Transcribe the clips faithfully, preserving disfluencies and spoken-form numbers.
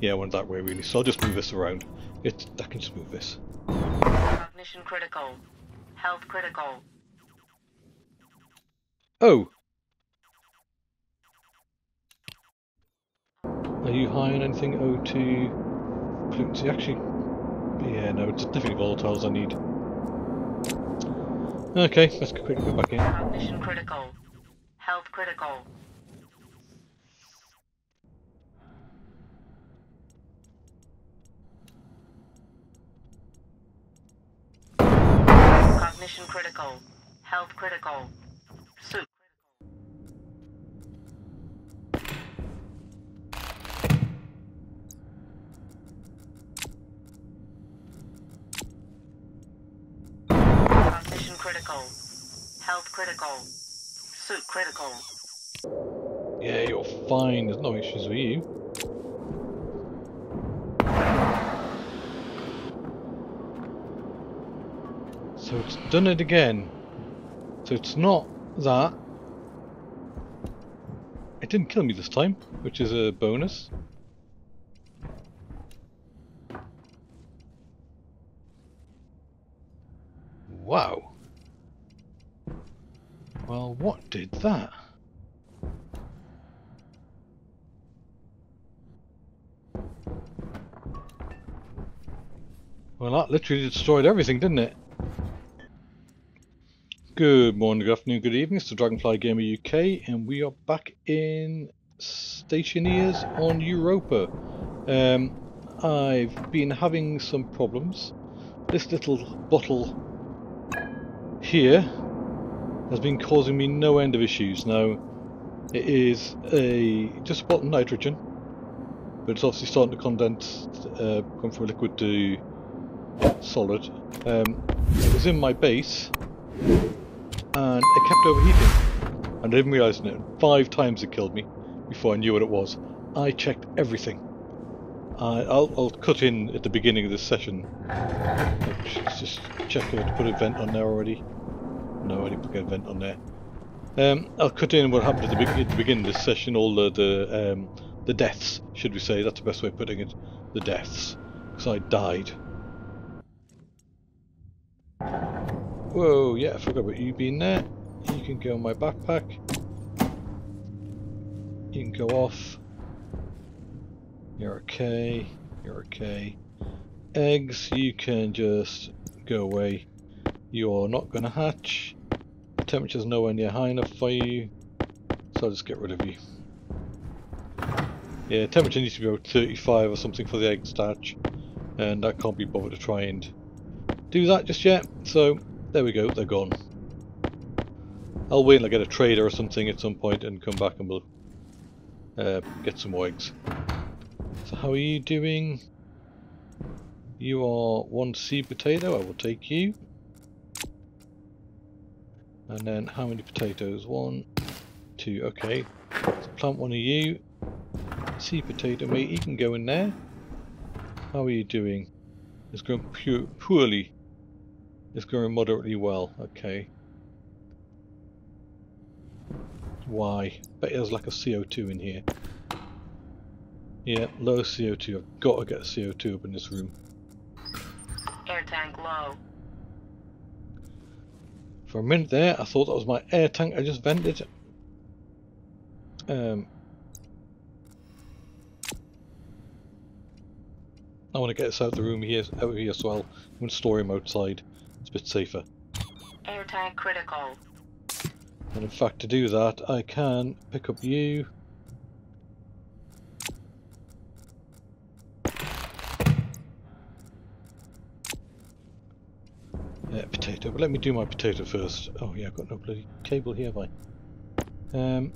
Yeah, I went that way really, so I'll just move this around. It, I can just move this. Cognition critical. Health critical. Oh! Are you high on anything? O two... Fluency, actually... Yeah, no, it's definitely volatiles I need. Okay, let's quickly go back in. Cognition critical. Health critical. Cognition critical. Health critical. Soup. Critical. Health critical. Suit critical. Yeah, you're fine. There's no issues with you. So it's done it again. So it's not that. It didn't kill me this time, which is a bonus. Wow. Well, what did that? Well, that literally destroyed everything, didn't it? Good morning, good afternoon, good evening. It's the Dragonfly Gamer U K, and we are back in Stationeers on Europa. Um, I've been having some problems. This little bottle here has been causing me no end of issues. Now, it is a just a bottle of nitrogen, but it's obviously starting to condense, uh, come from liquid to solid. Um, it was in my base, and it kept overheating. And I didn't realise it. Five times it killed me before I knew what it was. I checked everything. I, I'll, I'll cut in at the beginning of this session. Let's just check if I had to put a vent on there already. No, I didn't put a vent on there. Um, I'll cut in what happened at the, be at the beginning of this session, all the the, um, the deaths, should we say. That's the best way of putting it. The deaths. Because I died. Whoa, yeah, I forgot about you being there. You can go on my backpack. You can go off. You're okay. You're okay. Eggs, you can just go away. You're not going to hatch. The temperature's nowhere near high enough for you, so I'll just get rid of you. Yeah, temperature needs to be about thirty-five or something for the eggs to hatch, and I can't be bothered to try and do that just yet. So there we go, they're gone. I'll wait until I get a trader or something at some point and come back and we'll uh, get some more eggs. So how are you doing? You are one seed potato, I will take you. And then how many potatoes? One, two, okay. So plant one of you. Sea potato mate, you can go in there. How are you doing? It's going pu poorly. It's going moderately well, okay. Why? Bet there's like a C O two in here. Yeah, low C O two. I've got to get a C O two up in this room. Air tank low. For a minute there, I thought that was my air tank I just vented. Um, I want to get us out of the room here, out of here as well. I'm going to store him outside. It's a bit safer. Air tank critical. And in fact, to do that, I can pick up you. Uh, potato, but let me do my potato first. Oh yeah, I've got no bloody cable here, have I? Um,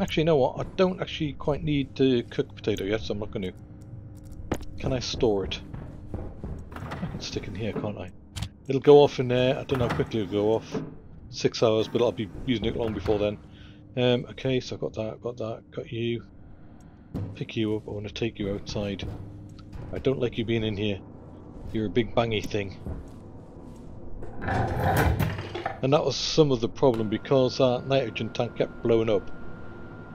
actually, you know what? I don't actually quite need to cook potato yet, so I'm not going to. Can I store it? I can stick in here, can't I? It'll go off in there. I don't know how quickly it'll go off. Six hours, but I'll be using it long before then. Um, okay, so I've got that, got that, got you. Pick you up, I want to take you outside. I don't like you being in here. You're a big bangy thing. and that was some of the problem, because that nitrogen tank kept blowing up.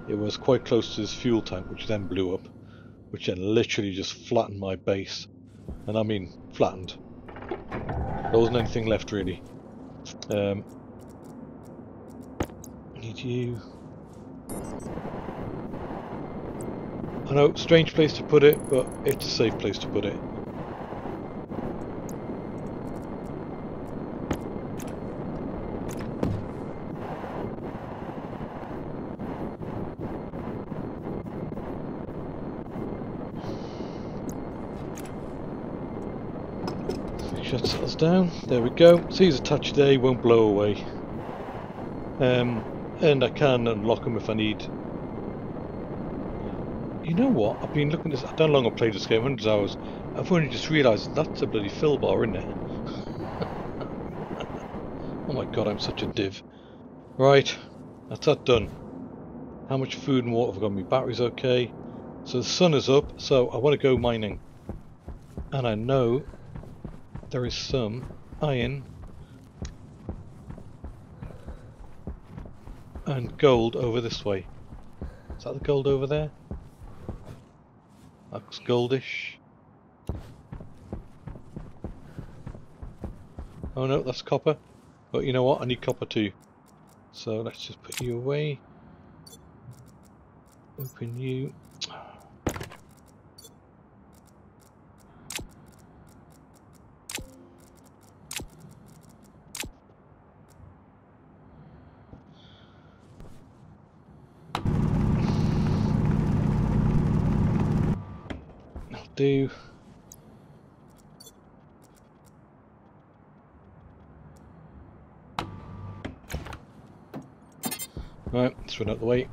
It was quite close to this fuel tank, which then blew up, which then literally just flattened my base, and I mean flattened. There wasn't anything left really. Um, need you. I know, strange place to put it, but it's a safe place to put it. Shuts us down. There we go. See, he's attached there, he won't blow away. Um, and I can unlock him if I need. You know what? I've been looking at this. I don't know how long I've played this game, hundreds of hours. I've only just realised that's a bloody fill bar, isn't it? Oh my god, I'm such a div. Right, that's that done. How much food and water have I got? My battery's okay. So the sun is up, so I want to go mining. And I know there is some iron and gold over this way. Is that the gold over there? That looks goldish. Oh no, that's copper. But you know what? I need copper too. So let's just put you away. Open you. Do. Right, let's run out the way.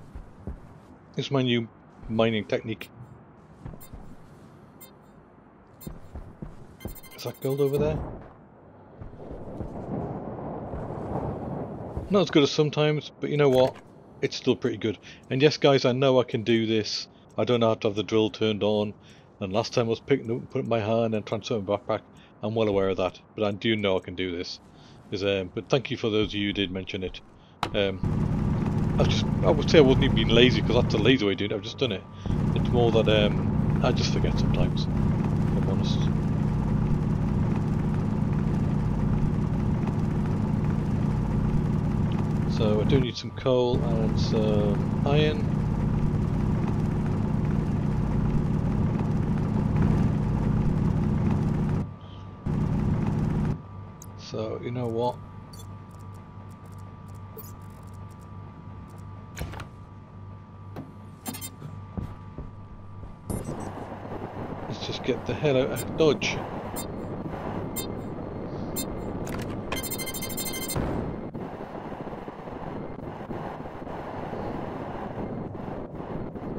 This is my new mining technique. Is that gold over there? Not as good as sometimes, but you know what? It's still pretty good. And yes, guys, I know I can do this. I don't have to have the drill turned on. And last time I was picking up and putting my hand and transferring my backpack. I'm well aware of that, but I do know I can do this. Is um, but thank you for those of you who did mention it. Um, I just I would say I wasn't even being lazy, because that's a lazy way of doing it. I've just done it. It's more that um, I just forget sometimes, if I'm honest. So I do need some coal and some iron. So, you know what? Let's just get the hell out of Dodge.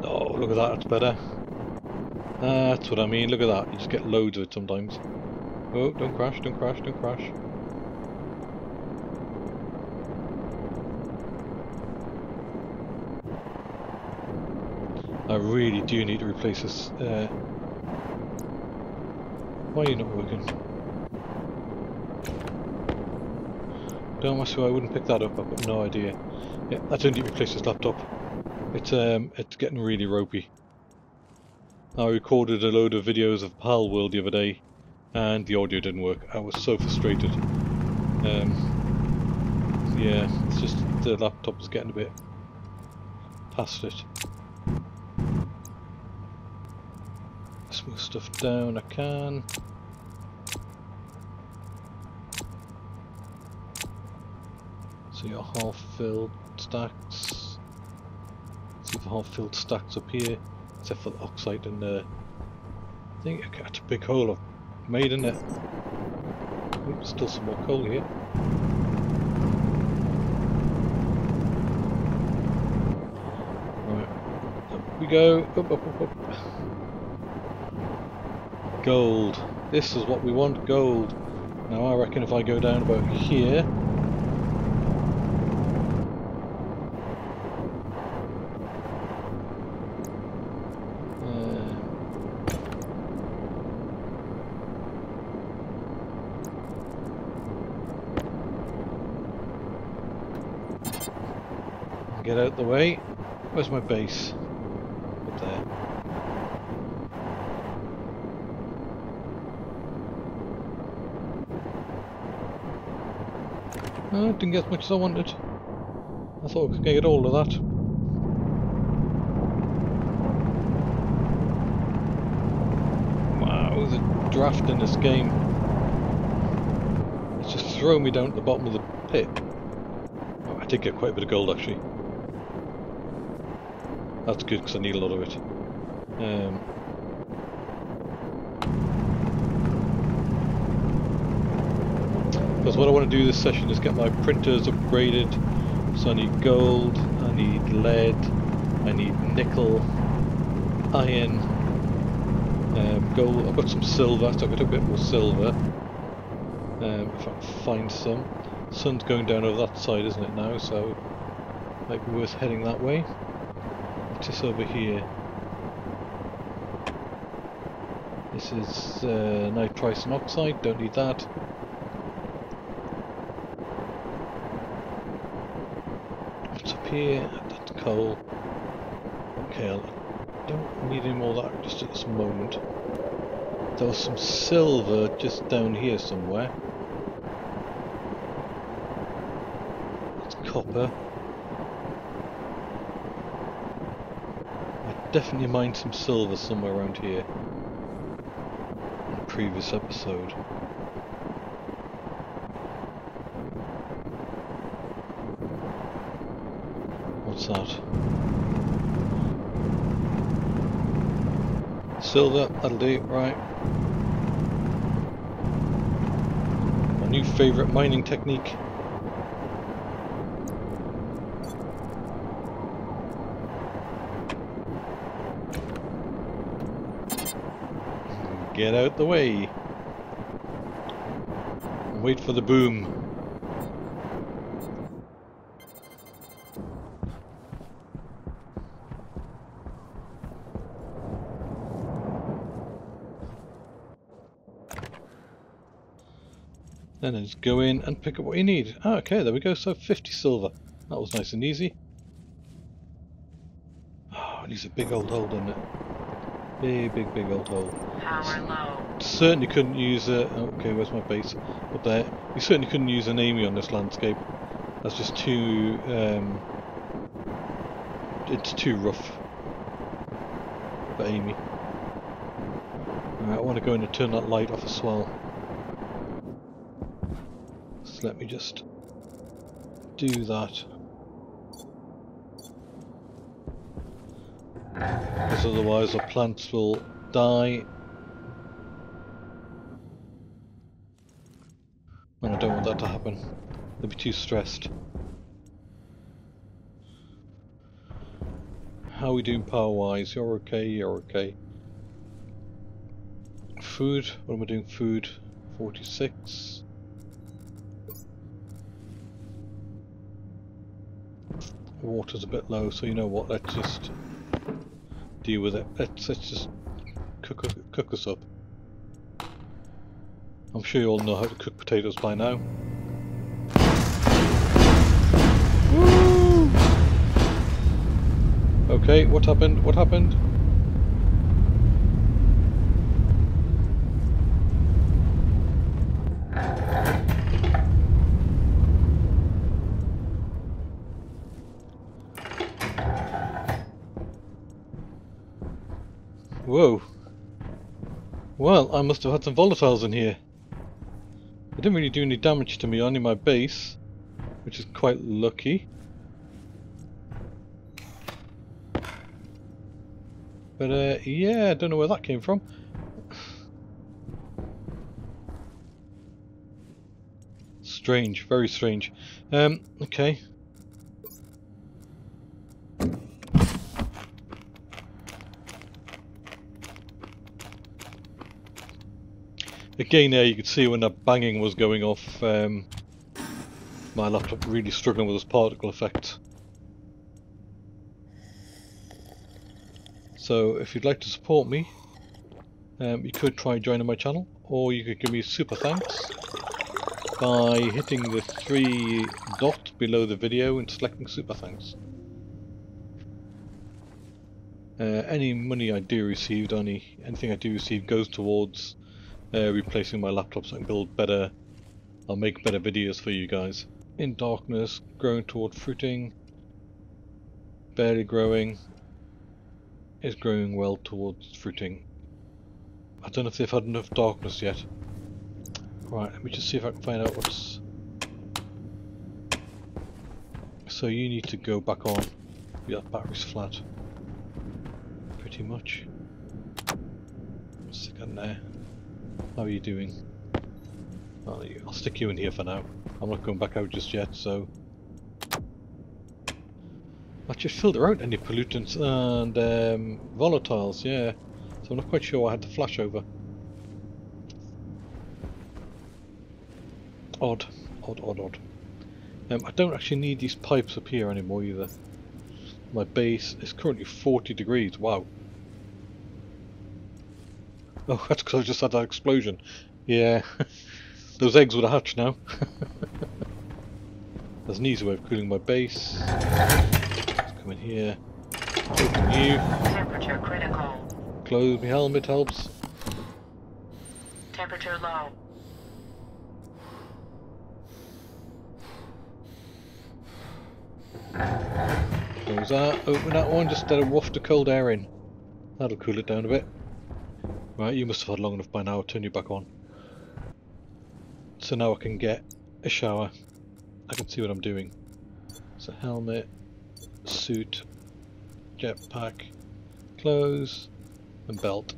Oh, look at that, that's better. That's what I mean, look at that. You just get loads of it sometimes. Oh, don't crash, don't crash, don't crash. I really do need to replace this. Uh, why are you not working? Don't ask why I wouldn't pick that up. I've got no idea. Yeah, I don't need to replace this laptop. It's um, it's getting really ropey. I recorded a load of videos of Palworld the other day, and the audio didn't work. I was so frustrated. Um, yeah, it's just the laptop is getting a bit past it. Move stuff down, I can. So your half-filled stacks. See the half-filled stacks up here, except for the oxide in there. I think I got a big hole I've made in there. Oops, still some more coal here. Right, up we go. Up, up, up, up. Gold. This is what we want, gold. Now I reckon if I go down about here, uh, get out the way. Where's my base? Up there. Oh, didn't get as much as I wanted. I thought I was going to get all of that. Wow, the draft in this game. It's just thrown me down to the bottom of the pit. Oh, I did get quite a bit of gold actually. That's good because I need a lot of it. Um, Because what I want to do this session is get my printers upgraded, so I need gold, I need lead, I need nickel, iron, um, gold. I've got some silver, so I've got a bit more silver, um, if I can find some. The sun's going down over that side, isn't it now, so it might be worth heading that way. What's this over here? This is uh, nitrous and oxide, don't need that. Here, that's coal. Okay, I don't need any more of that just at this moment. There was some silver just down here somewhere. That's copper. I definitely mined some silver somewhere around here in the previous episode. That silver, that'll do, right. My new favourite mining technique. Get out the way. Wait for the boom. And then just go in and pick up what you need. Ah, okay, there we go. So fifty silver. That was nice and easy. Oh, it needs a big old hole, doesn't it? Big, big, big old hole. Power low. Certainly couldn't use a... Okay, where's my base? Up there. You certainly couldn't use an Amy on this landscape. That's just too... Um, it's too rough. For Amy. Alright, I want to go in and turn that light off as well. Let me just do that. Because otherwise the plants will die. And I don't want that to happen. They'll be too stressed. How are we doing power wise? You're okay, you're okay. Food, what am I doing? Food forty-six. Water's a bit low, so you know what, let's just deal with it. Let's, let's just cook, cook us up. I'm sure you all know how to cook potatoes by now. Woo! Okay, what happened? What happened? Whoa. Well, I must have had some volatiles in here. It didn't really do any damage to me, only my base, which is quite lucky. But uh, yeah, I don't know where that came from. Strange, very strange. Um, okay. Again there you could see when that banging was going off, um, my laptop really struggling with this particle effect. So if you'd like to support me, um, you could try joining my channel, or you could give me super thanks by hitting the three dot below the video and selecting super thanks. Uh, any money I do receive, any anything I do receive goes towards uh, replacing my laptop so I can build better, I'll make better videos for you guys. In darkness, growing toward fruiting, barely growing, is growing well towards fruiting. I don't know if they've had enough darkness yet. Right, let me just see if I can find out what's... So you need to go back on, yeah, that battery's flat. Pretty much. Stick in there. How are you doing? Well, I'll stick you in here for now. I'm not going back out just yet, so I just filter out any pollutants and um, volatiles, yeah. So I'm not quite sure I had the flash over. Odd, odd, odd, odd. Um, I don't actually need these pipes up here anymore either. My base is currently forty degrees, wow. Oh, that's because I just had that explosion. Yeah, those eggs would have hatched now. There's an easy way of cooling my base. Let's come in here. Open you. Temperature critical. Close my helmet helps. Temperature low. Close that, open that one, just let a waft of cold air in. That'll cool it down a bit. Right, you must have had long enough by now, I'll turn you back on. So now I can get a shower. I can see what I'm doing. So helmet, suit, jetpack, clothes, and belt.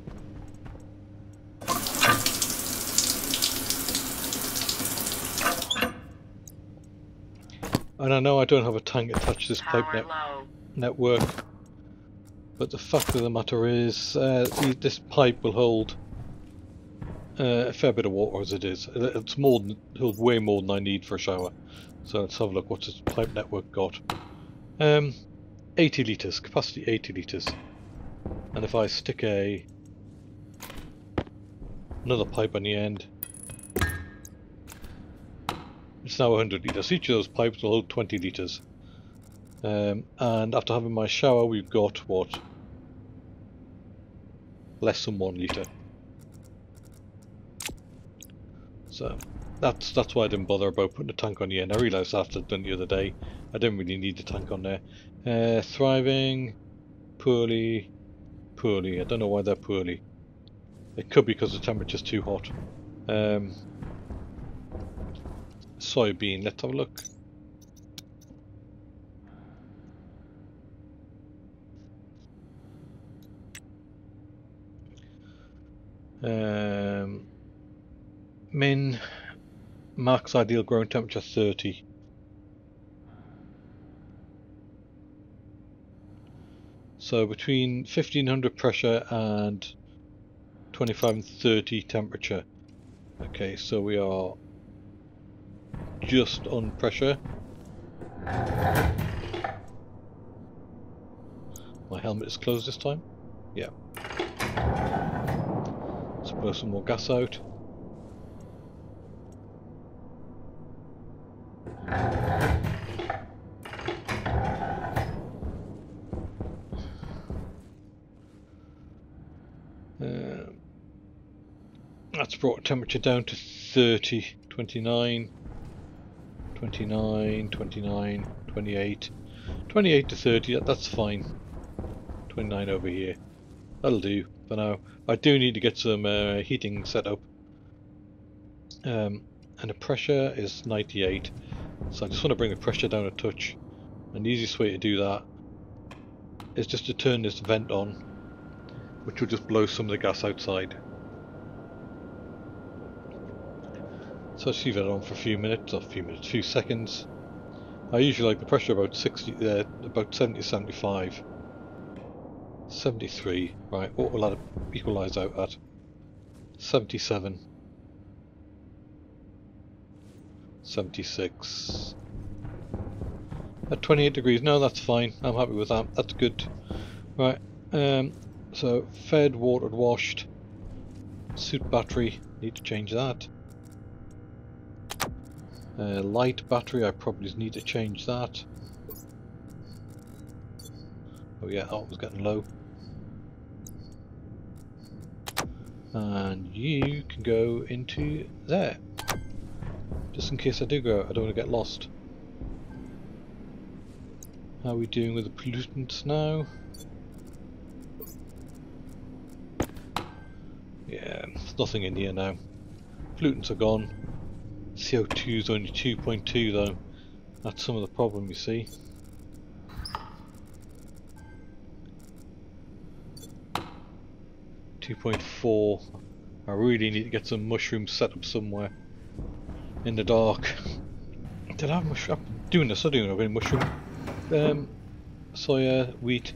And I know I don't have a tank attached to this pipe net network, but the fact of the matter is uh, this pipe will hold uh, a fair bit of water as it is. It's more than, it'll way more than I need for a shower. So let's have a look. What's this pipe network got? Um, eighty litres, capacity eighty litres. And if I stick a another pipe on the end, it's now one hundred litres. Each of those pipes will hold twenty litres. Um, and after having my shower, we've got what? Less than one litre. So that's that's why I didn't bother about putting a tank on the end. I realised after I'd done the other day, I didn't really need the tank on there. Uh, thriving, poorly, poorly. I don't know why they're poorly. It could be because the temperature's too hot. Um, Soybean, let's have a look. Um, min max ideal growing temperature thirty. So between fifteen hundred pressure and twenty-five and thirty temperature. Okay, so we are just on pressure. My helmet is closed this time. Yeah. Let's blow some more gas out. Uh, that's brought temperature down to thirty, twenty-nine, twenty-nine, twenty-nine, twenty-eight, twenty-eight to thirty, that, that's fine. twenty-nine over here. That'll do for now. I do need to get some uh, heating set up. Um, and the pressure is ninety-eight. So I just want to bring the pressure down a touch. And the easiest way to do that is just to turn this vent on, which will just blow some of the gas outside. So I'll just leave it on for a few minutes, or a few minutes, a few seconds. I usually like the pressure about sixty, uh, about seventy, seventy-five. seventy-three, right, what will that equalise out at? seventy-seven. seventy-six. At twenty-eight degrees, no, that's fine, I'm happy with that, that's good. Right, um, so fed, watered, washed. Suit battery, need to change that. Uh, light battery, I probably need to change that. Oh yeah, that was getting low. And you can go into there. Just in case I do go, I don't want to get lost. How are we doing with the pollutants now? Yeah, there's nothing in here now. Pollutants are gone. C O two is only two point two though. That's some of the problem, you see. two point four. I really need to get some mushrooms set up somewhere. In the dark. Did I have mushroom? I'm doing this, I do have any mushroom. Um, soya, wheat,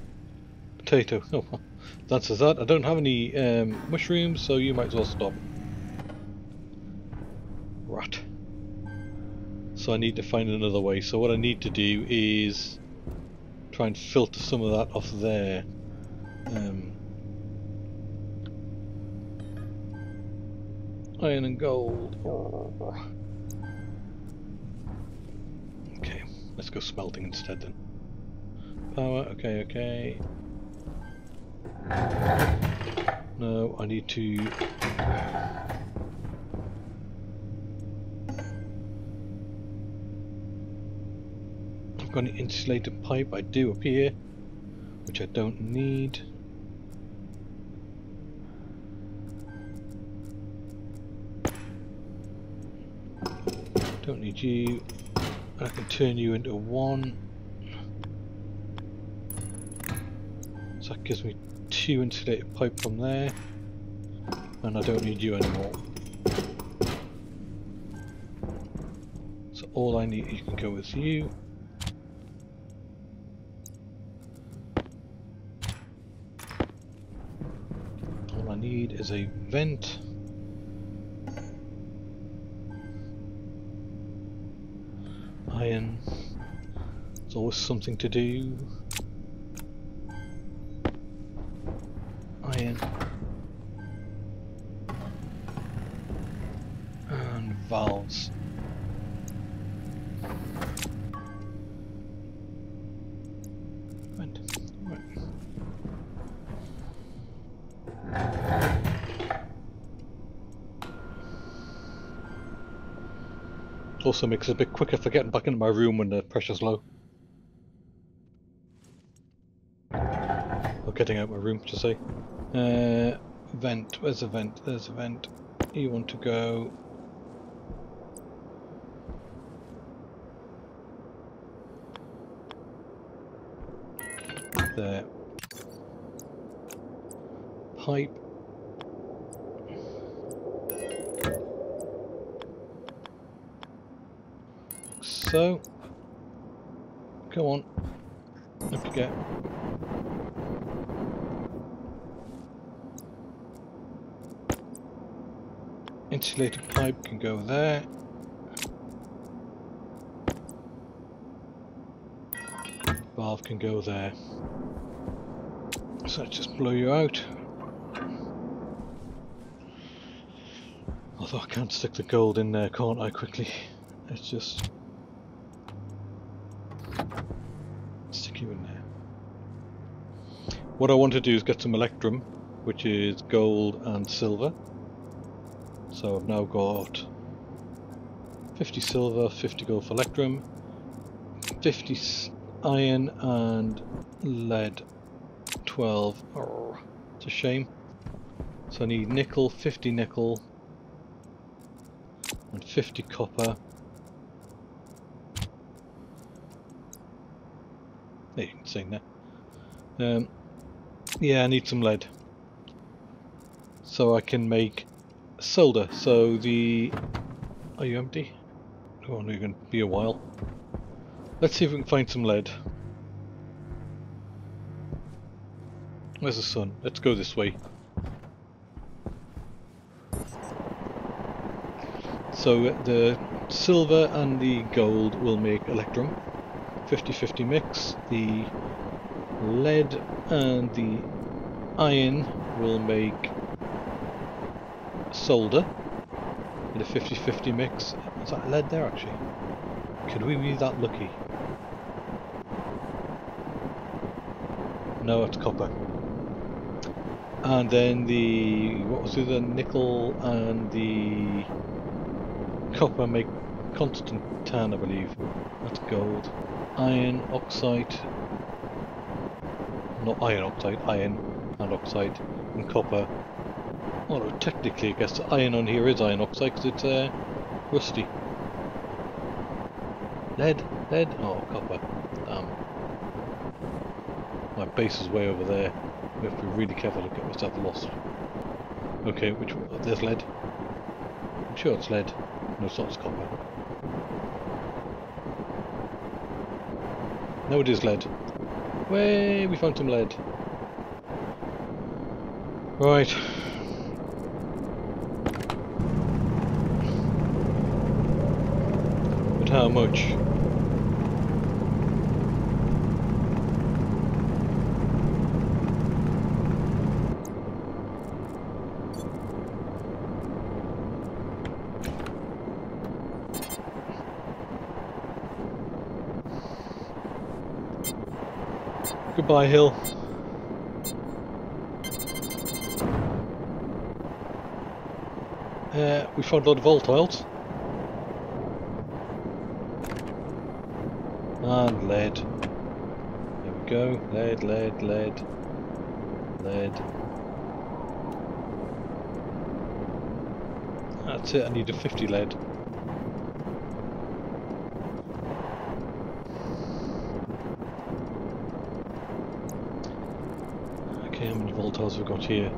potato. No, oh, that's that. I don't have any um, mushrooms, so you might as well stop. Right. So I need to find another way. So what I need to do is try and filter some of that off there. Um, iron and gold. Oh. Okay, let's go smelting instead then. Power, okay, okay. No, I need to... I've got an insulated pipe, I do up here, which I don't need. Don't need you. I can turn you into one. So that gives me two insulated pipe from there. And I don't need you anymore. So all I need, you can go with you. All I need is a vent. Iron. There's always something to do. Iron. And valves. Right. Right. Also makes it a bit quicker for getting back into my room when the pressure's low. Or getting out of my room, to say. Uh, vent. Where's the vent? There's a vent. You want to go... there. Pipe. So, go on, don't forget. Insulated pipe can go there. Valve can go there. So let's just blow you out. Although I can't stick the gold in there, can't I, quickly? It's just... What I want to do is get some electrum, which is gold and silver. So I've now got fifty silver, fifty gold for electrum, fifty iron and lead, twelve. Oh, it's a shame. So I need nickel, fifty nickel, and fifty copper. There, you can see that. Um, Yeah, I need some lead so I can make solder. So the... Are you empty? Oh, no, you're going to be a while. Let's see if we can find some lead. Where's the sun? Let's go this way. So the silver and the gold will make electrum. fifty fifty mix. The lead and the iron will make solder in a fifty fifty mix. Is that lead there actually? Could we be that lucky? No, it's copper. And then the, what was it, the nickel and the copper make Constantan, I believe. That's gold. Iron oxide, not iron oxide, iron and oxide and copper. Although technically, I guess the iron on here is iron oxide because it's uh, rusty. Lead, lead, oh copper. Damn. My base is way over there. We have to be really careful to get myself lost. Okay, which one? There's lead. I'm sure it's lead. No, it's not, it's copper. No, it is lead. Way, we found some lead. Right. But how much? Goodbye, hill. Uh, we found a lot of volatiles. And lead. There we go. Lead, lead, lead. Lead. That's it, I need a fifty lead. Volatiles we've got here.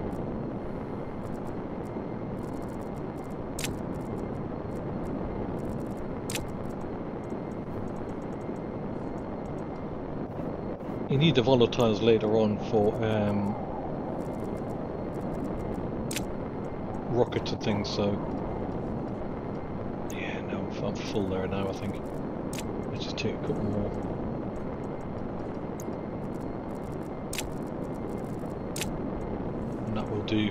You need the volatiles later on for um, rockets and things, so yeah, no, I'm full there now, I think. Let's just take a couple more. Do.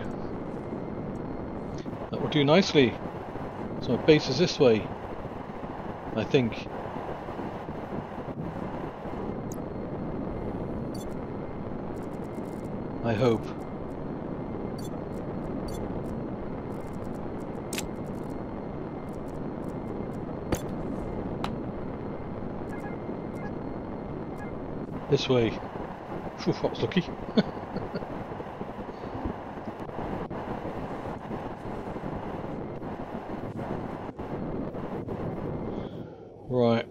That will do nicely. So my base is this way, I think. I hope. This way. Phew, that was lucky. Right.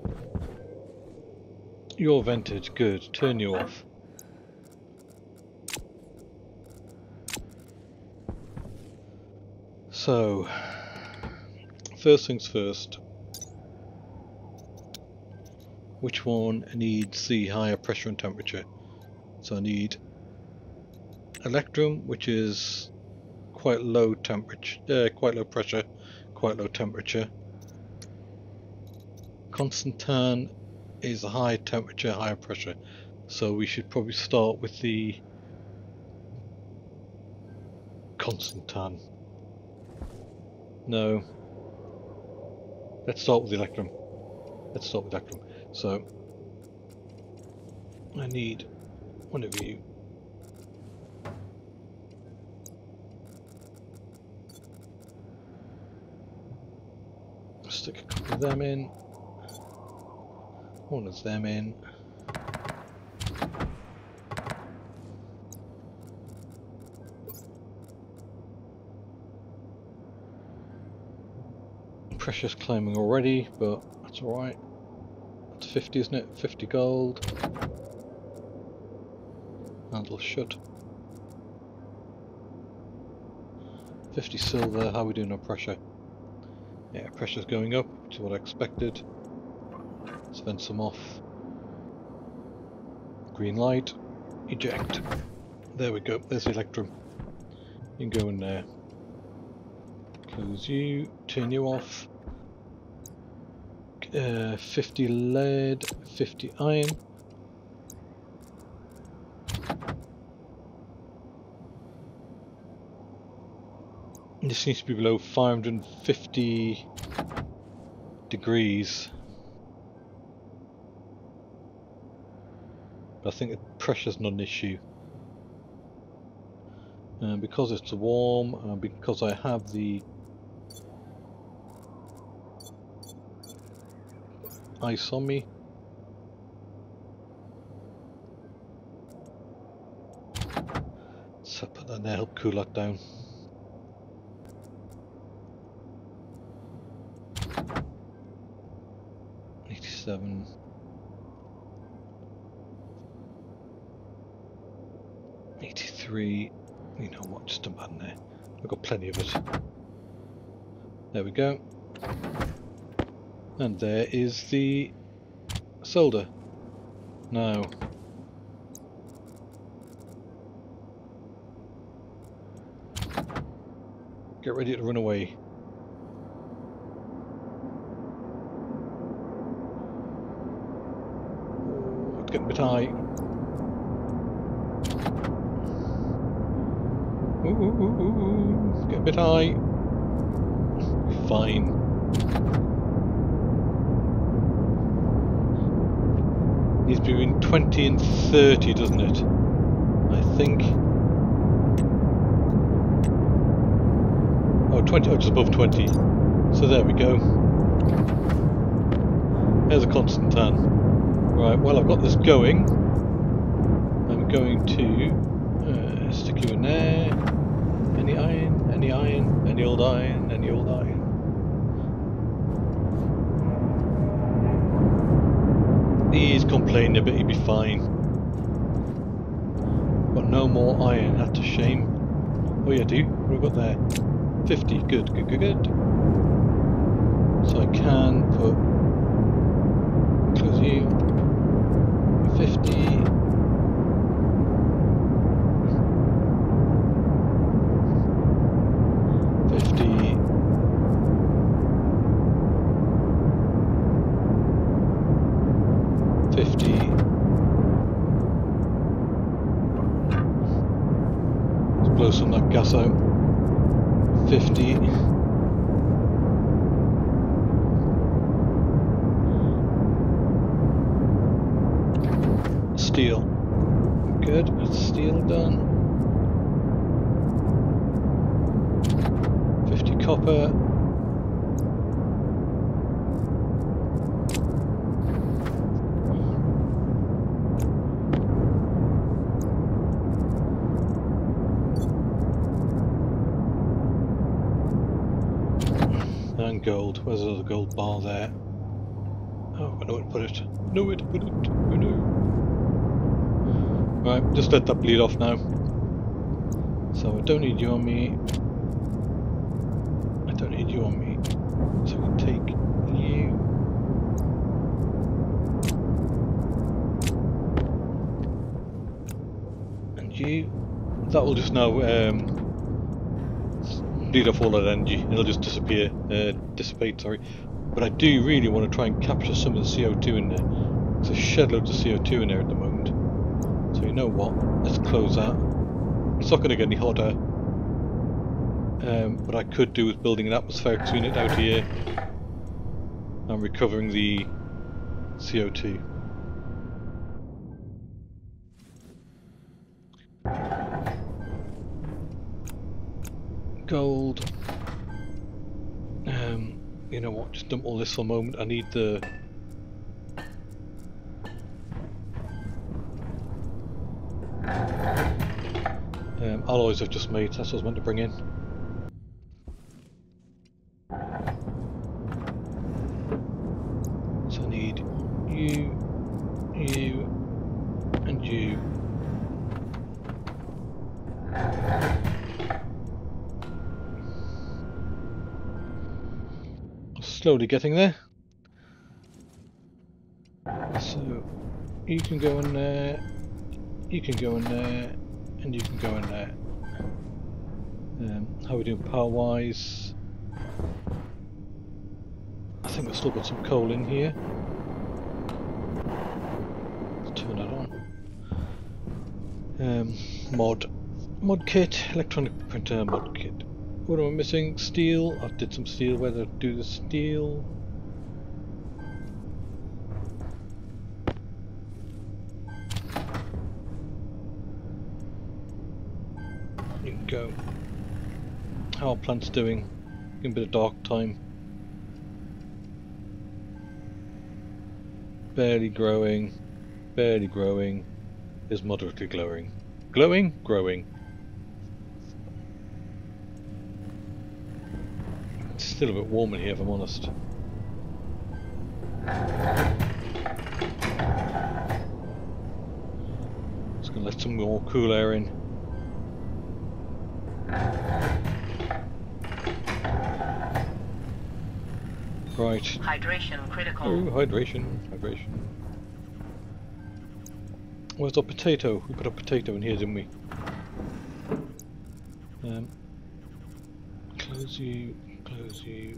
You're vented, good. Turn you off. So, first things first. Which one needs the higher pressure and temperature? So I need electrum, which is quite low temperature, uh, quite low pressure, quite low temperature. Constantan is a high temperature, higher pressure, so we should probably start with the Constantan. No, let's start with the electrum. Let's start with electrum. So I need one of you. Stick a couple of them in. One of them in. Pressure's climbing already, but that's alright. That's fifty, isn't it? fifty gold. Handle shut. fifty silver. How are we doing on pressure? Yeah, pressure's going up, which is what I expected. Let's vent some off. Green light. Eject. There we go. There's the electrum. You can go in there. Close you. Turn you off. Uh, fifty lead. fifty iron. This needs to be below five hundred fifty degrees. I think the pressure's not an issue. uh, because it's warm, and uh, because I have the ice on me. So put that there, help cool that down. Eighty-seven. eighty-three. You know what, just dump that in there. I've got plenty of it. There we go. And there is the solder. Now, get ready to run away. It's getting a bit high. Ooh, ooh, ooh, ooh. It's getting a bit high. Fine. Needs to be between twenty and thirty, doesn't it? I think. Oh, twenty, oh, just above twenty. So there we go. There's a constant tan. Right, well, I've got this going. I'm going to uh, stick you in there. Any iron, any iron, any old iron, any old iron. He's complaining a bit, he'd be fine. But no more iron, that's a shame. Oh yeah, do you? What have I got there? fifty, good, good, good, good. So I can put... close you. fifty. Steel. Good, that's steel done. fifty copper. And gold. Where's the other gold bar there? Oh, I know where to put it. I know where to put it. I know. Right, just let that bleed off now. So I don't need you on me. I don't need you on me. So we take you. And you. That will just now um, bleed off all that energy. It'll just disappear, uh, dissipate, sorry. But I do really want to try and capture some of the C O two in there. There's a shed load of C O two in there at the moment. So you know what, let's close that. It's not going to get any hotter, um, but I could do with building an atmospheric unit out here and recovering the C O two. Gold. Um, you know what, just dump all this for a moment. I need the... Um, alloys I've just made, that's what I was meant to bring in. So I need you, you, and you. Slowly getting there. So you can go in there, you can go in there. And you can go in there. Um, how are we doing power wise? I think we've still got some coal in here. Let's turn that on. Um, mod. Mod kit. Electronic printer mod kit. What am I missing? Steel. I did some steel. Where did I do the steel? go. How are plants doing? Getting a bit of dark time. Barely growing, barely growing, is moderately glowing. Glowing? Growing. It's still a bit warm in here if I'm honest. Just gonna let some more cool air in. Right. Hydration critical. Oh, hydration, hydration. Where's our potato? We put a potato in here, didn't we? Um, close you, close you.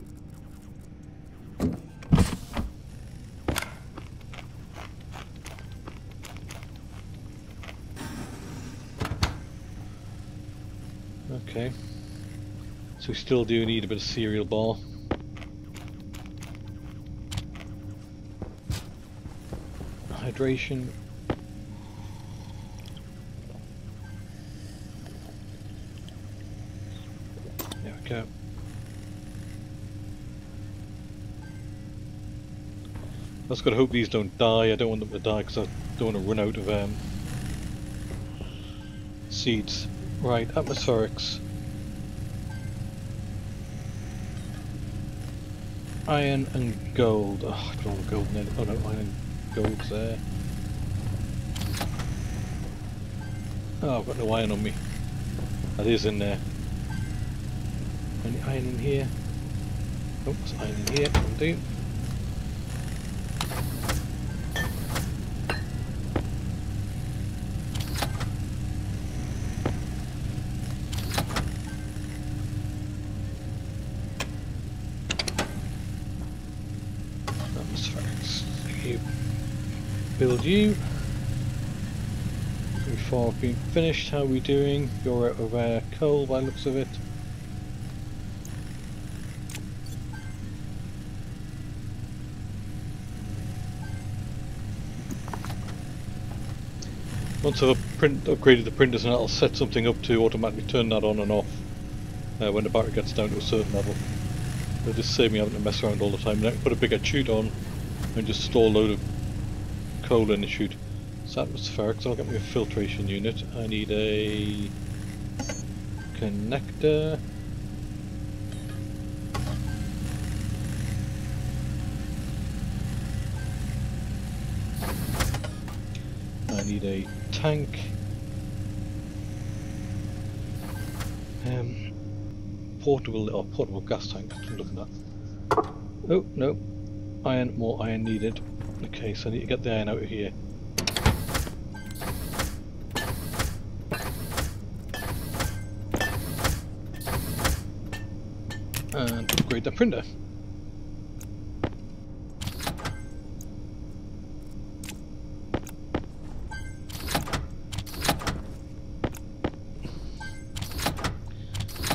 Okay. So we still do need a bit of cereal bar. Hydration. There we go. I just gotta hope these don't die. I don't want them to die because I don't want to run out of um, seeds. Right, atmospherics. Iron and gold. Oh, I don't want gold in it. Oh no, iron and gold's there. Oh, I've got no iron on me. That is in there. Any iron in here? Oh, there's iron in here. That'll do. Build you. Pretty far being finished. How are we doing? You're out of uh, coal by the looks of it. Once I've print upgraded the printers, and that'll set something up to automatically turn that on and off uh, when the battery gets down to a certain level. It'll just save me having to mess around all the time. Now I can put a bigger chute on and just store a load of coal in the chute. So atmospheric, so I'll get me a filtration unit. I need a connector. I need a tank. Um, portable or portable gas tank. I'm looking at. Oh no, iron, more iron needed. Okay, so I need to get the iron out of here. And upgrade the printer.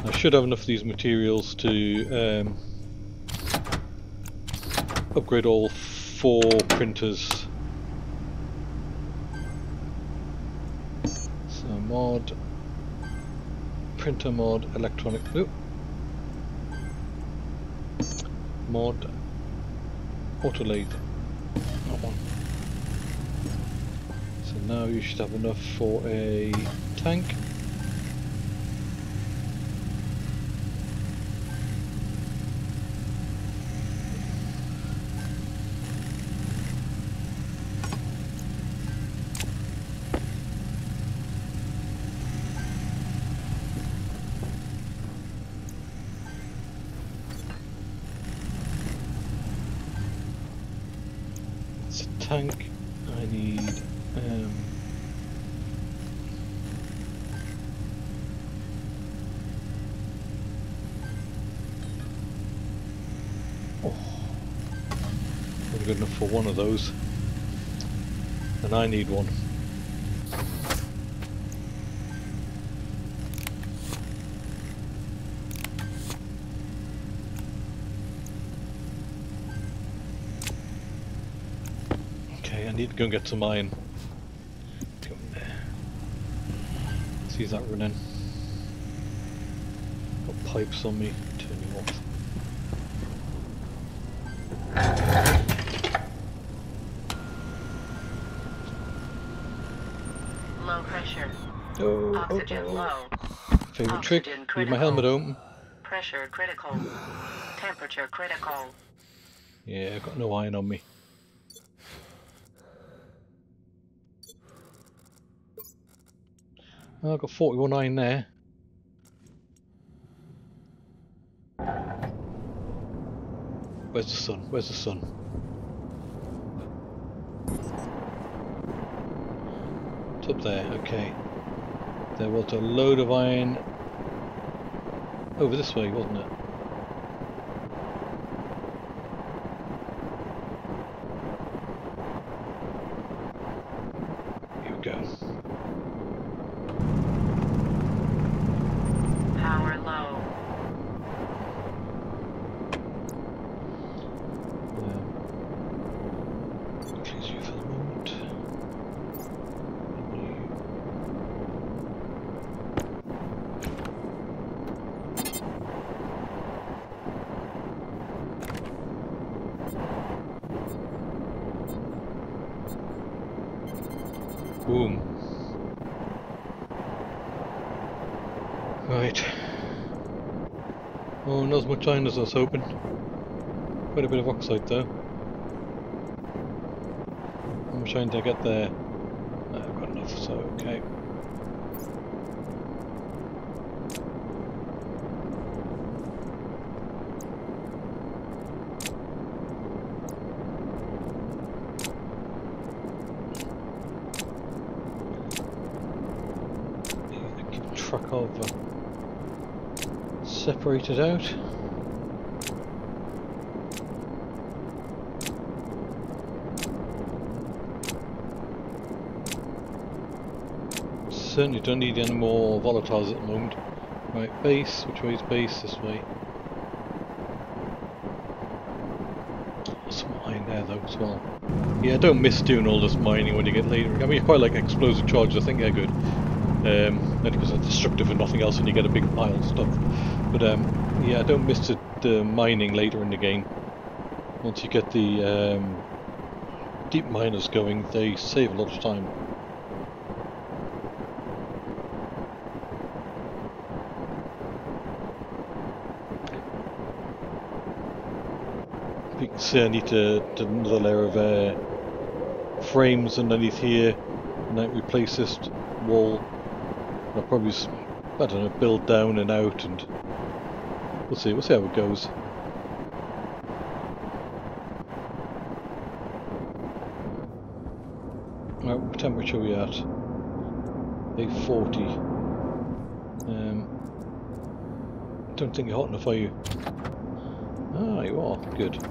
I should have enough of these materials to um, upgrade all four printers. So mod, printer mod, electronic, oh, mod, autolathe, that one. So now you should have enough for a tank. Tank. I need um, oh, not good enough for one of those, and I need one. I need to go and get some iron. Go in there. See that running. pipes on me. Turn you off. Low pressure. Oh, oxygen oh, low. Favorite oxygen trick. Critical. Leave my helmet open. Pressure critical. Temperature critical. Yeah, I've got no iron on me. I've got forty-one iron there. Where's the sun? Where's the sun? It's up there, okay. There was a load of iron over this way, wasn't it? Here we go. Power low. Boom. Right. Oh, not as much iron as I was hoping. Quite a bit of oxide though. I'm trying to get there. No, I've got enough, so okay. Track of uh, separated out. Certainly don't need any more volatiles at the moment. Right, base, which way is base? This way. Some iron there though as well. Yeah, don't miss doing all this mining when you get later. I mean, you quite like explosive charges, I think they're good. Um, because they're destructive and nothing else, and you get a big pile of stuff. But um, yeah, don't miss the uh, mining later in the game. Once you get the um, deep miners going, they save a lot of time. You can see I need to do another layer of uh, frames underneath here, and then replace this wall. I'll probably, I don't know, build down and out, and we'll see, we'll see how it goes. Right, what temperature are we at? eight forty. Um, don't think you're hot enough, are you? Ah, you are, good.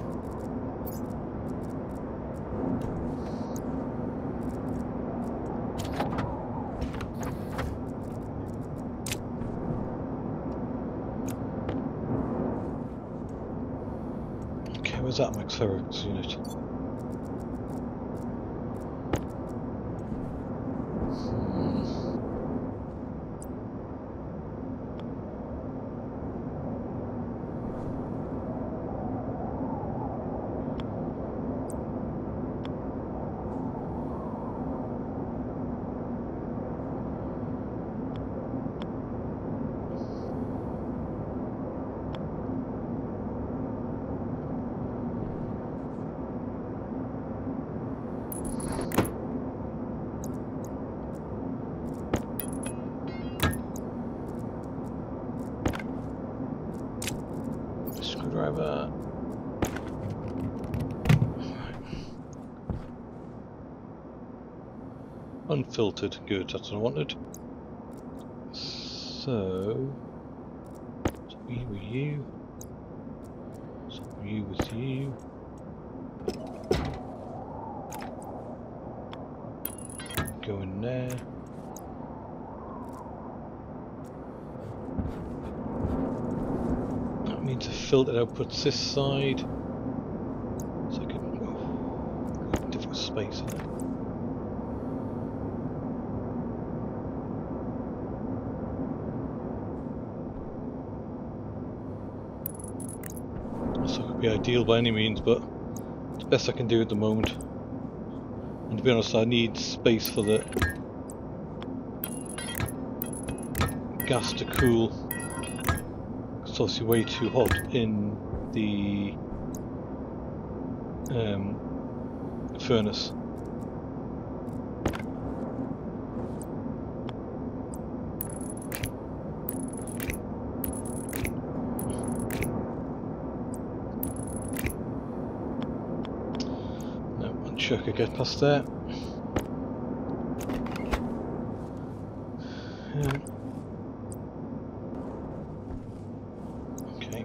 Where's that McFerrick's unit? Driver. Unfiltered, good, that's what I wanted. So, so me with you, so you with you. Go in there. To filter outputs this side, so I can oh, different space in it. be ideal by any means, but it's the best I can do at the moment. And to be honest, I need space for the gas to cool. It's obviously way too hot in the um, furnace. I could get past there. Yeah. Okay.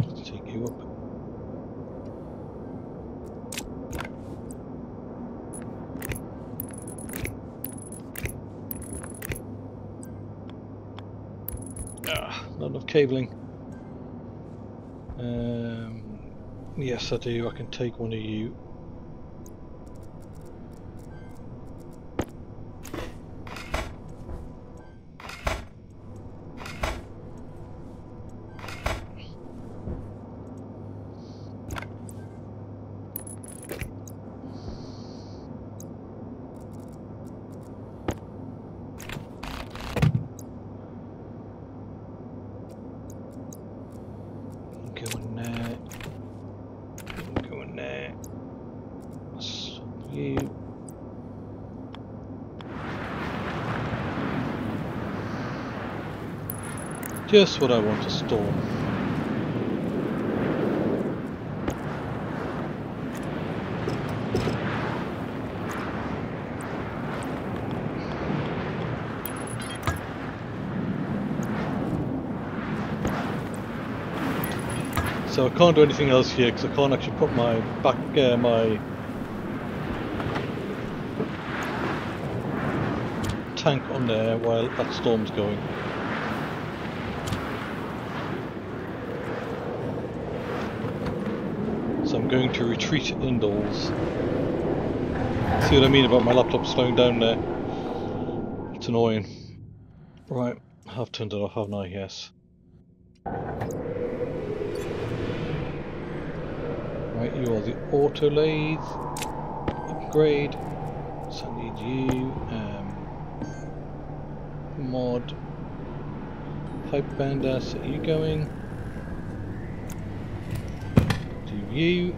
Let's take you up. Ah, not enough cabling. Yes, I do. I can take one of you. Just what I want to store. So I can't do anything else here because I can't actually put my back uh, my tank on there while that storm's going. I'm going to retreat indoors. See what I mean about my laptop slowing down there? It's annoying. Right, I have turned it off, haven't I? Yes. Right, you are the auto lathe. Upgrade. So I need you. Um, mod. Pipe bender, so are you going? You.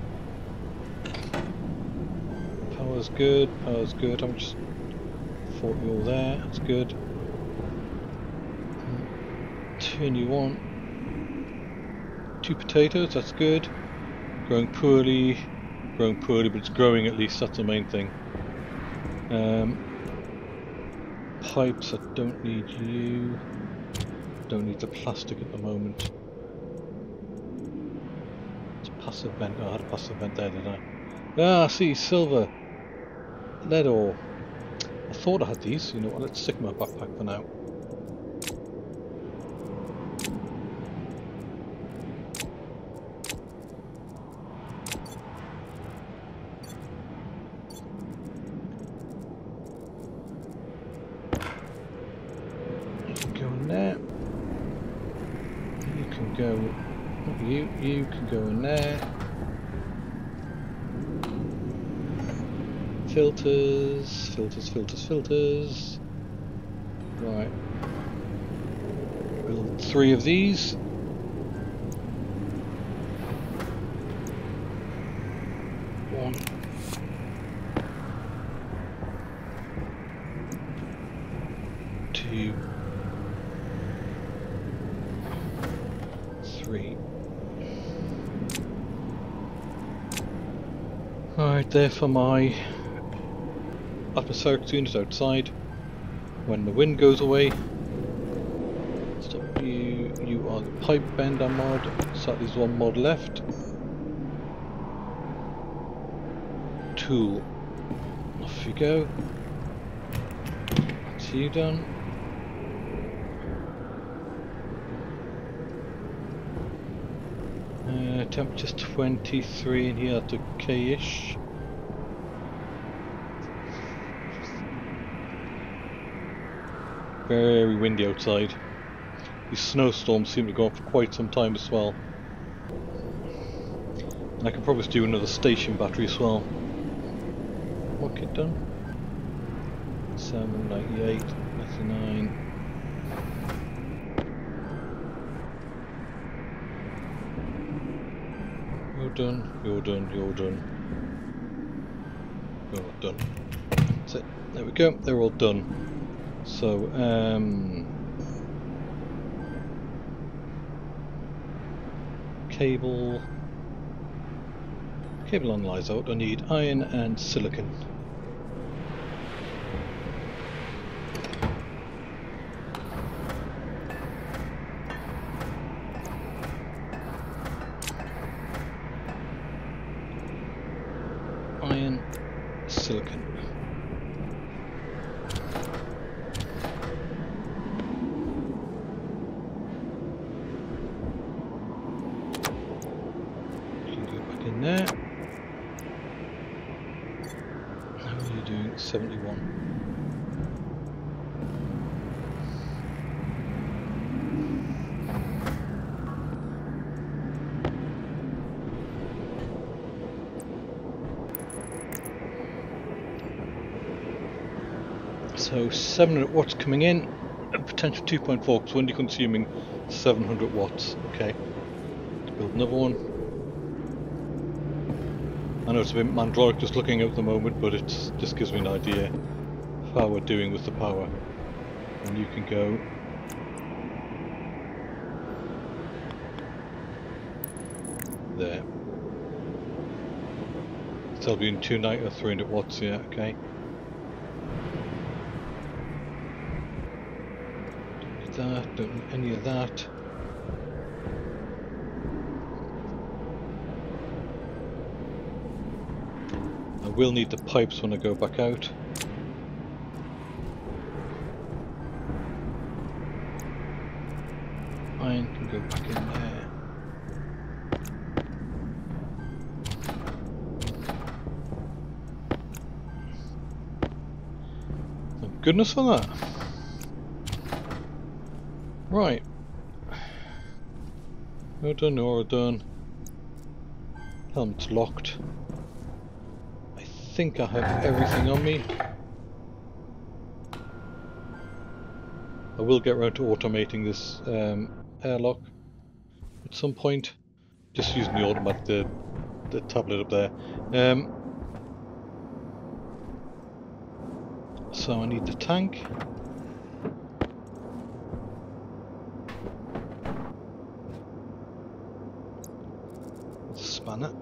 Power's good, power's good. I'm just thought you all there, that's good. Turn you on. Two potatoes, that's good. Growing poorly, growing poorly, but it's growing at least, that's the main thing. Um, pipes, I don't need you. Don't need the plastic at the moment. Passive vent. Oh, I had a passive vent there, did I? Ah, I see, silver, lead ore. I thought I had these. You know what? Let's stick in my backpack for now. Go in there. Filters, filters, filters, filters. Right. Build three of these. One. Two. Three. Alright, there for my atmospheric unit outside. When the wind goes away, stop you. You are the pipe bender mod, so that leaves one mod left. Tool. Off you go. That's you done. Uh, temperature's twenty-three in here, that's okay-ish. Very windy outside. These snowstorms seem to go on for quite some time as well. And I can probably do another station battery as well. What get done? seven ninety-eight, ninety-nine. You're done, you're done, you're done. You're all done. That's it. There we go, they're all done. So, um... Cable... Cable analyzer, what do I need? Iron and silicon. Iron, silicon. You go back in there. How are you doing? seventy-one. So seven hundred watts coming in, a potential two point four, because we're only consuming seven hundred watts. Okay, let's build another one. I know it's a bit mandrolic just looking at the moment, but it just gives me an idea of how we're doing with the power. And you can go... there. So I'll be in two ninety or three hundred watts here, okay. That, don't need any of that. I will need the pipes when I go back out. Iron can go back in there. Thank goodness for that. Right. No done, or done. Helmet's locked. I think I have everything on me. I will get around to automating this um, airlock at some point. Just using the automatic, the, the tablet up there. Um, so I need the tank. Spanner.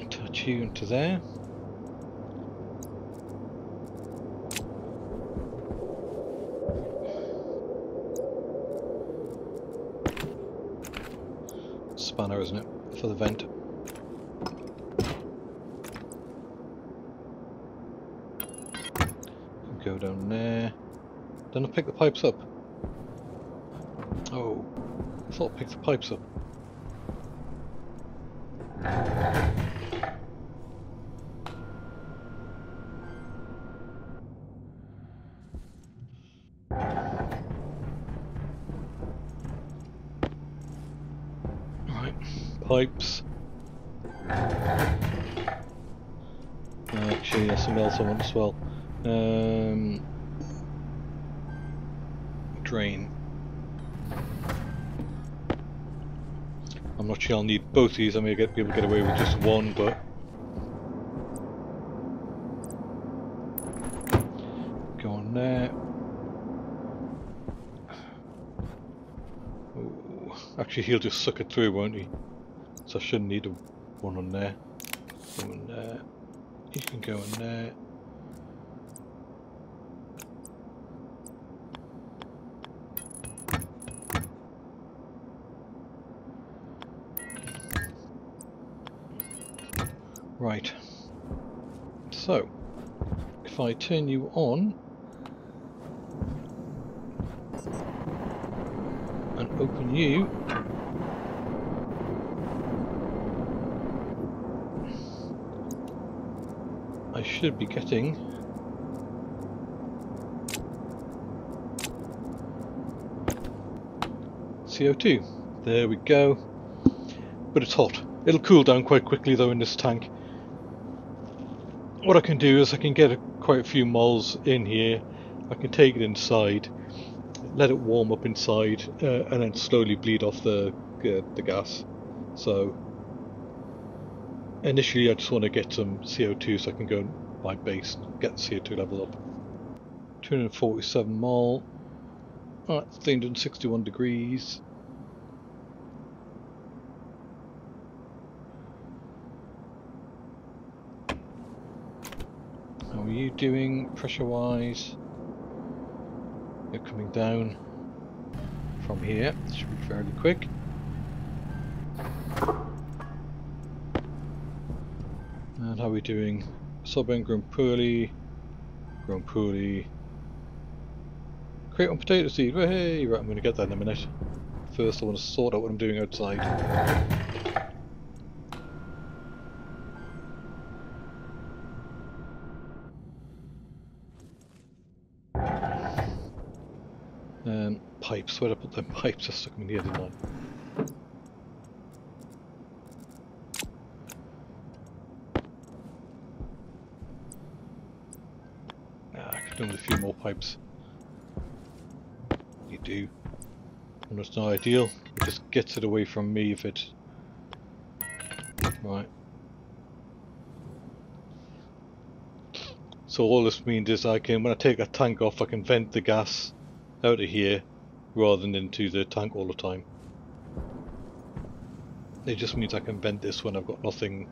Attach you into there. Spanner, isn't it? For the vent. Go down there. Then I'll pick the pipes up. Oh, I thought I picked the pipes up. Right, pipes. Actually, there's something else I want as well. Um, drain. I'm not sure I'll need both these. I may get, be able to get away with just one, but... go on there. Ooh. Actually, he'll just suck it through, won't he? So I shouldn't need a, one on there. Go in there. You can go in there. Right, so if I turn you on and open you, I should be getting C O two. There we go. But it's hot. It'll cool down quite quickly though in this tank. What I can do is I can get a, quite a few moles in here. I can take it inside, let it warm up inside, uh, and then slowly bleed off the uh, the gas. So initially I just want to get some C O two so I can go and buy base and get the C O two level up. two hundred forty-seven mol at three hundred sixty-one degrees. How are you doing pressure wise? You're coming down from here, it should be fairly quick. And how are we doing? Sobbing, grown poorly, grown poorly. Crate on potato seed, hey, right, I'm going to get that in a minute. First I want to sort out what I'm doing outside. Um, pipes, where did I put them pipes? I stuck them in here, didn't I? Ah, I could do with a few more pipes. You do. And it's not ideal. It just gets it away from me if it... Right. So all this means is I can, when I take a tank off, I can vent the gas out of here rather than into the tank all the time. It just means I can vent this when I've got nothing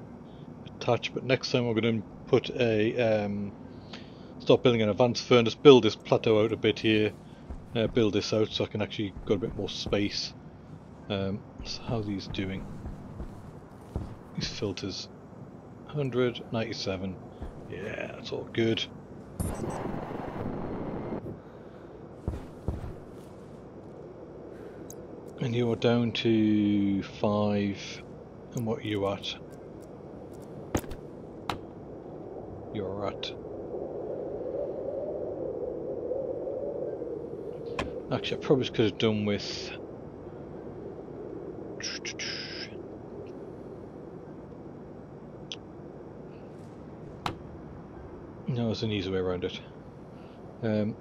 attached. But next time I'm going to put a... Um, start building an advanced furnace, build this plateau out a bit here. Uh, build this out so I can actually got a bit more space. Um, so how are these doing? These filters, one hundred ninety-seven. Yeah, that's all good. And you are down to five. And what are you at? You're at. Actually, I probably could have done with no, there's an easy way around it. Um,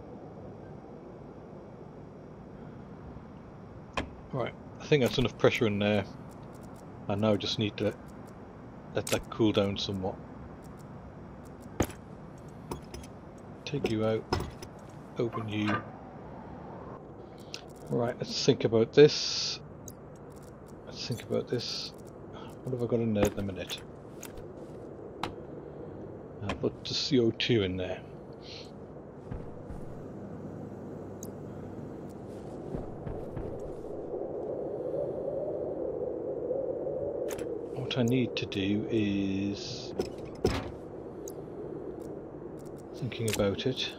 right, I think that's enough pressure in there. I now just need to let that cool down somewhat. Take you out, open you. Right, let's think about this. Let's think about this. What have I got in there at the minute? I put the C O two in there. What I need to do is... thinking about it.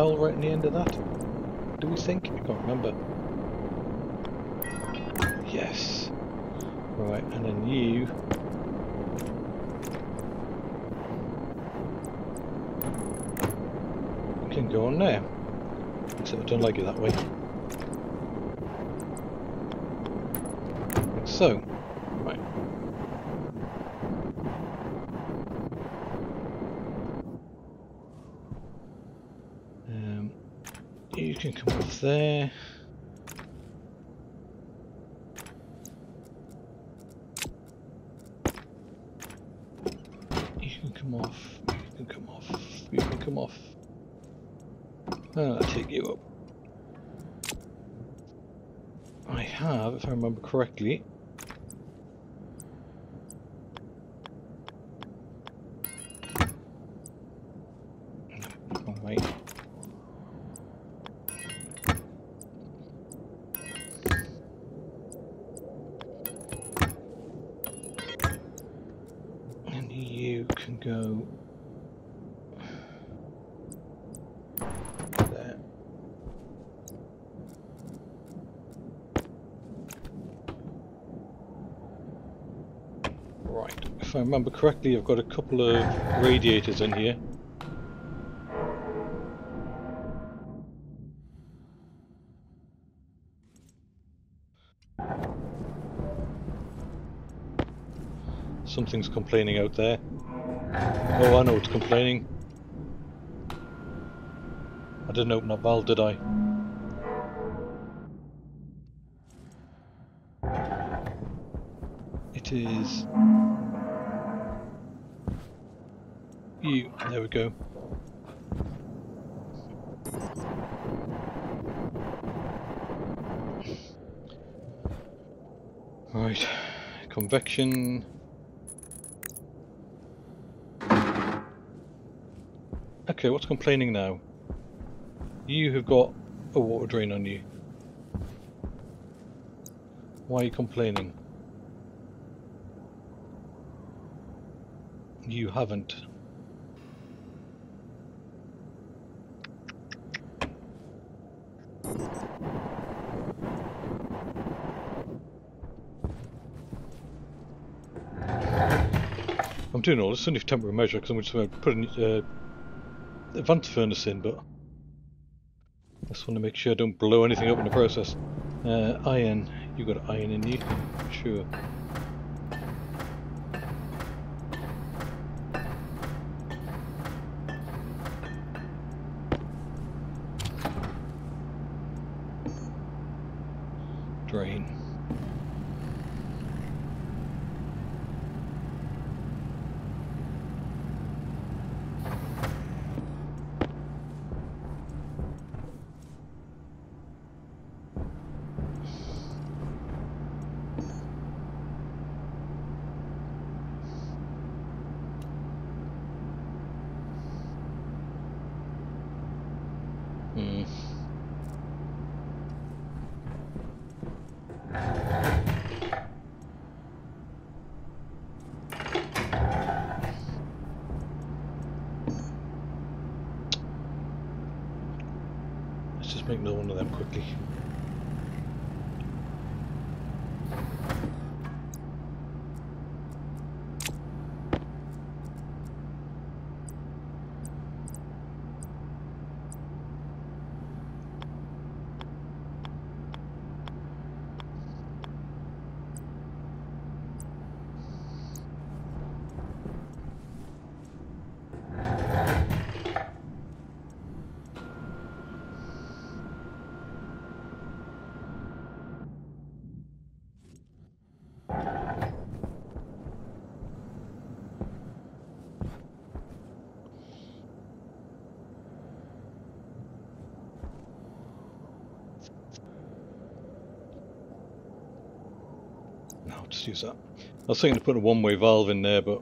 Right in the end of that? Do we think? I can't remember. Yes. Right, and then you... can go on there. Except I don't like it that way. Like so. Right. You can come off there. come off. And I'll take you up. I have, if I remember correctly, right. And you can go there. Right, if I remember correctly, I've got a couple of radiators in here. Something's complaining out there. Oh, I know it's complaining. I didn't open that valve, did I? It is... you. There we go. Right. Convection. Okay, what's complaining now? You have got a water drain on you. Why are you complaining? You haven't. I'm doing all this only for temporary measure because I'm just going to put in. Uh, advanced furnace in, but I just want to make sure I don't blow anything up in the process. Uh, iron, you got iron in you, sure. Drain. Make another one of them quickly. Just use that. I was thinking to put a one-way valve in there, but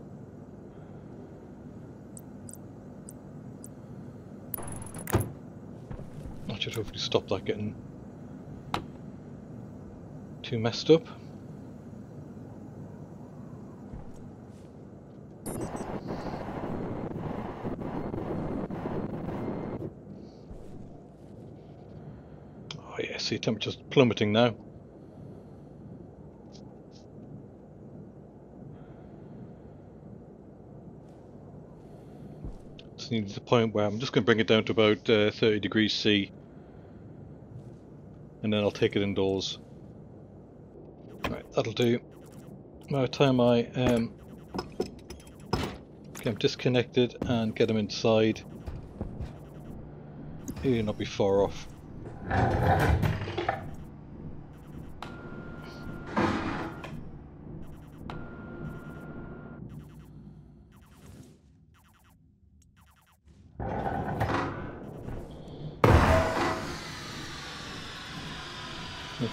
I should hopefully stop that getting too messed up. Oh yeah, see, temperature's plummeting now. Needs the point where I'm just going to bring it down to about uh, thirty degrees C, and then I'll take it indoors. Right, that'll do. By the time I um, get them disconnected and get them inside, you'll not be far off.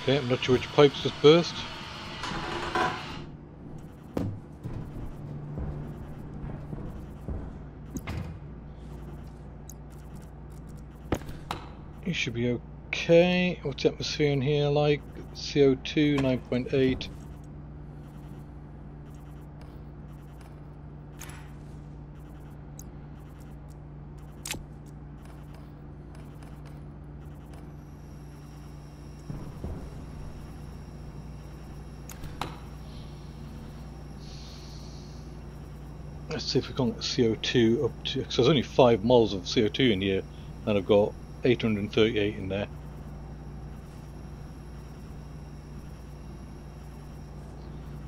Okay, I'm not sure which pipes just burst. You should be okay. What's the atmosphere in here like? C O two nine point eight. Let's see if we can get C O two up to, because there's only five moles of C O two in here, and I've got eight hundred thirty-eight in there.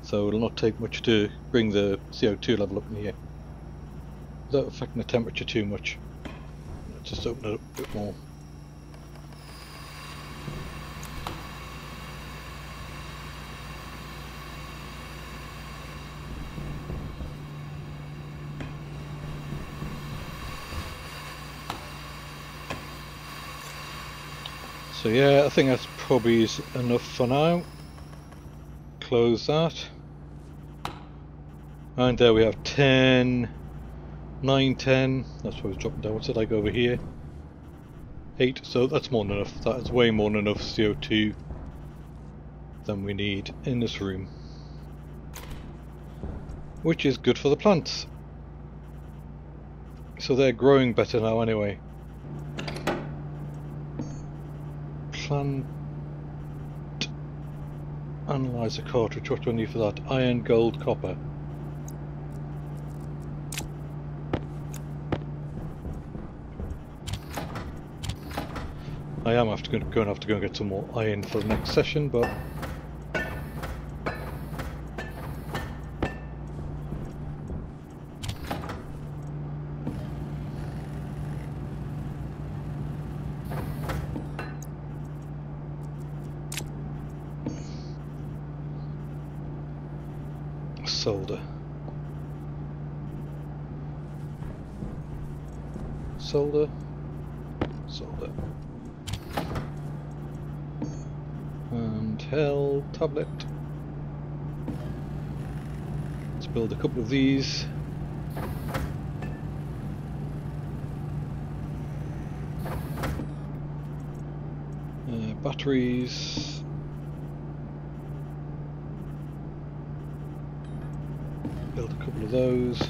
So it'll not take much to bring the C O two level up in here, without affecting the temperature too much. Let's just open it up a bit more. So yeah, I think that's probably enough for now. Close that. And there we have ten, nine, ten. That's what I was dropping down. What's it like over here? eight, so that's more than enough. That is way more than enough C O two than we need in this room, which is good for the plants. So they're growing better now anyway. Plant analyzer cartridge, what do I need for that? Iron, gold, copper. I am after going to have to go and get some more iron for the next session, but solder. Solder. Solder. And hell tablet. Let's build a couple of these. Uh, batteries. Of those.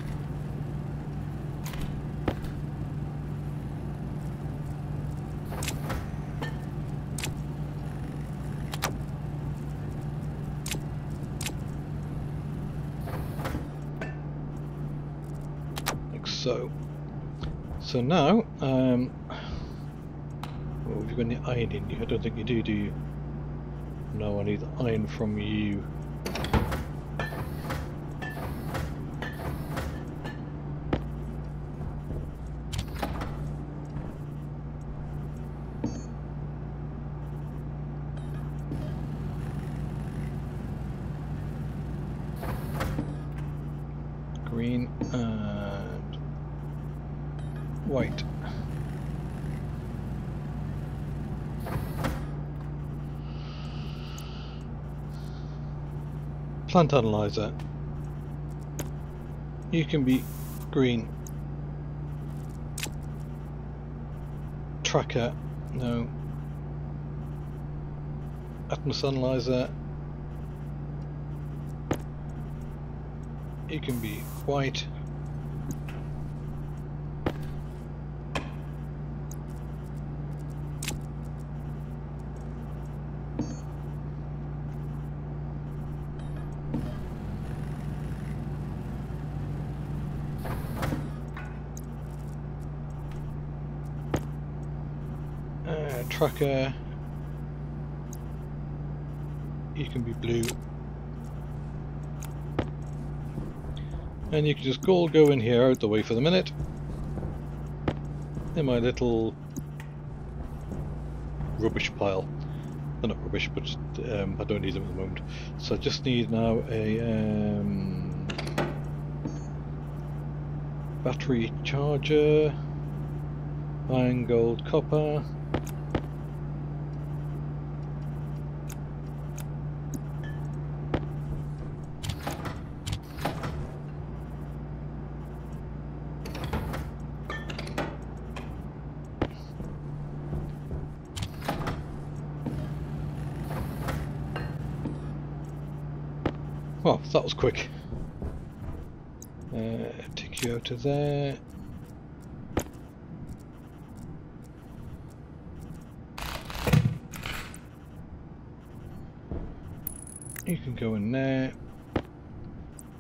Like so. So now, um, oh, have you got any iron in you? I don't think you do, do you? No, I need the iron from you. Green and white. Plant analyzer. You can be green. Tracker, no. Atmos analyzer. You can be white. Uh, tracker. You can be blue. And you can just all go in here, out the way for the minute, in my little rubbish pile. They're not rubbish, but um, I don't need them at the moment. So I just need now a um, battery charger, iron, gold, copper, Oh, that was quick. Uh, take you out of there. You can go in there.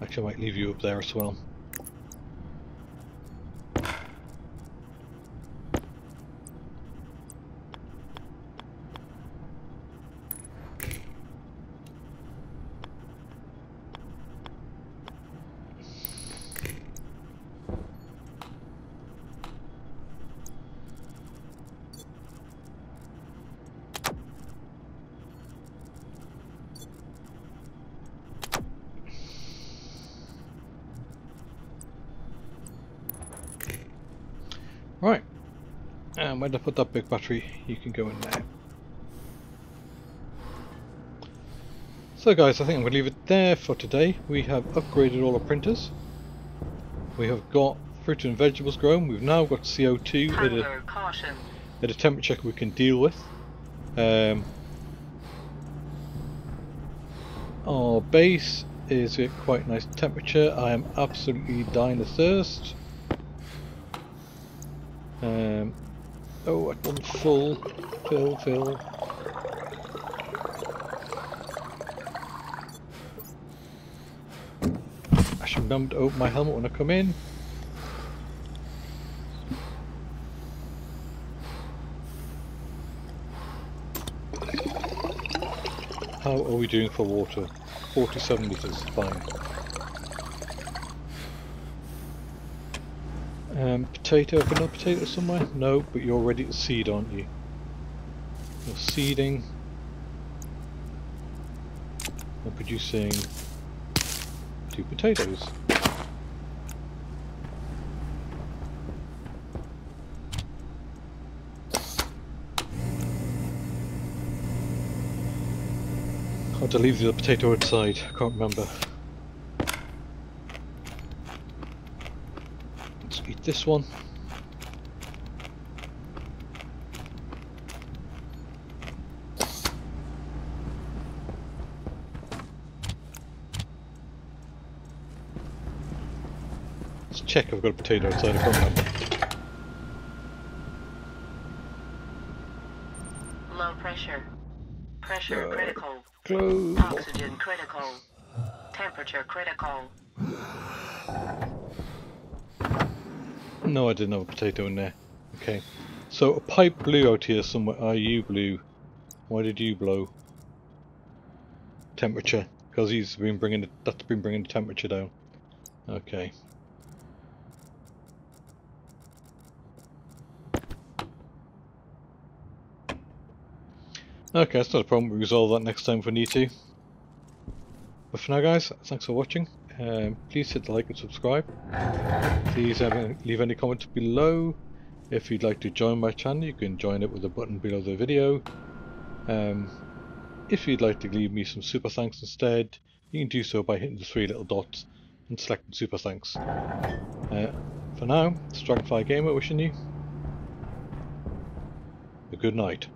Actually, I might leave you up there as well. Right, and when I put that big battery, you can go in there. So guys, I think I'm going to leave it there for today. We have upgraded all our printers. We have got fruit and vegetables grown. We've now got C O two at a, at a temperature we can deal with. Um, our base is at quite a nice temperature. I am absolutely dying of thirst. Um, oh, I want full, fill, fill. I should remember to open my helmet when I come in. How are we doing for water? forty-seven litres, fine. Um, potato, have another potato somewhere? No, but you're ready to seed, aren't you? You're seeding and producing two potatoes. Had to leave the potato outside, I can't remember. This one. Let's check if I've got a potato inside of it. Low pressure. Pressure uh, critical. Close. Oxygen critical. Temperature critical. No, I didn't have a potato in there. Okay, so a pipe blew out here somewhere. Are you blue? Why did you blow? Temperature, because he's been bringing the, that's been bringing the temperature down. Okay. Okay, that's not a problem. We resolve that next time if we need to. But for now, guys, thanks for watching. Um, please hit the like and subscribe. Please um, leave any comments below. If you'd like to join my channel, you can join it with a button below the video. Um, if you'd like to leave me some super thanks instead, you can do so by hitting the three little dots and selecting super thanks. Uh, for now, it's Dragonfly Gamer wishing you a good night.